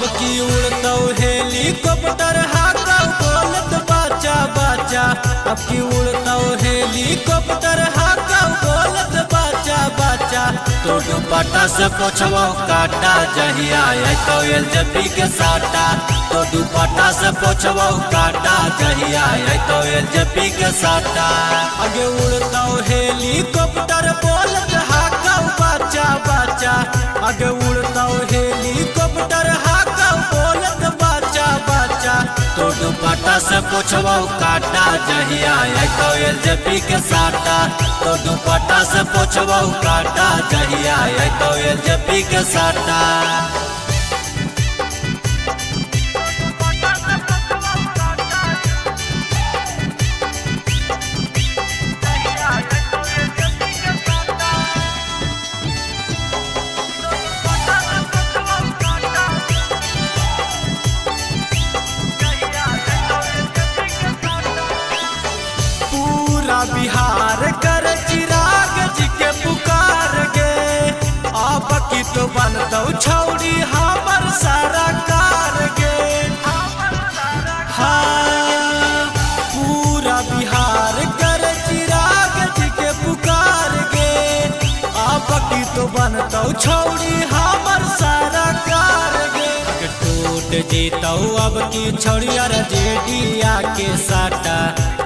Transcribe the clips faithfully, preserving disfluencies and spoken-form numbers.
अब की उड़तौ हेलीकॉप्टर हाकौ दौलत बाचा बाचा, अब की उड़तौ हेलीकॉप्टर हाकौ दौलत बाचा बाचा। तो दुपट्टा से पोछवा काटा जहिया आइतौ एलजेपी के साटा, तो दुपट्टा से पोछवा काटा जहिया आइतौ एलजेपी के साटा। आगे उड़तौ हेलीकॉप्टर बोलत हाकौ बाचा बाचा, आगे उड़तौ हेलीकॉप्टर हाकौ बोलत बाचा बाचा। तो दुपट्टा से पोछवा काटा जहिया आइतौ एलजेपी के साटा, तो दुपट्टा से पोछवा काटा जहिया आइतौ एलजेपी के साटा। बिहार कर चिराग जी के पुकार गे, आपकी तो बन दो छौड़ी हमर सारा कार गे। हाँ पूरा बिहार कर चिराग जी के पुकार गे, आपकी तो बन दो छौड़ी हमर सारा कार गे। टूट जीतौ अब की छौड़िया रजेडिया के साटा,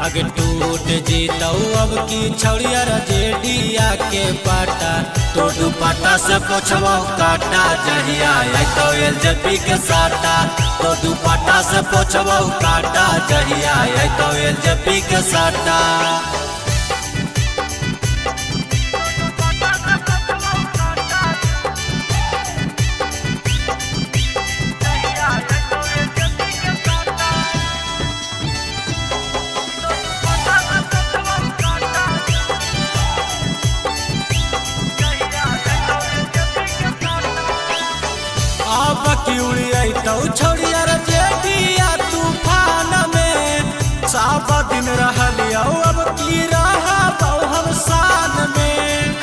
अग टूट जीतौ अब की छौड़िया रजेडिया के पाटा। तो दुपट्टा से पोछवा काटा जहिया आइतौ एलजेपी के साटा, तो दुपट्टा से पोछवा काटा जहिया आइतौ एलजेपी के साटा। आइतौ छौड़िया रजेडिया तूफान में, साफ दिन रहलियौ अब की रहबौ हम शान में।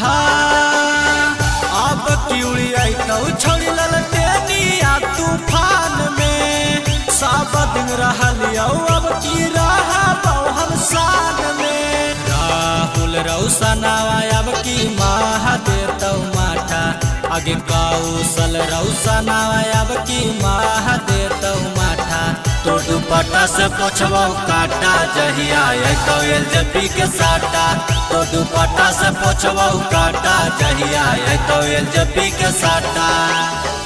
हाँ अब की आइतौ छौड़िया रजेडिया तूफान में, साफ दिन रहलियौ अब की रहबौ हम शान में। राहुल रौशनावा अब की माह देतौ माथा, आगे कौशल रौशनावा अब की माह देतौ माथा। तो दुपट्टा से पोछवा काटा जहिया आइतौ एलजेपी के साटा, तो दुपट्टा से पोछवा काटा जहिया आइतौ एलजेपी के साटा।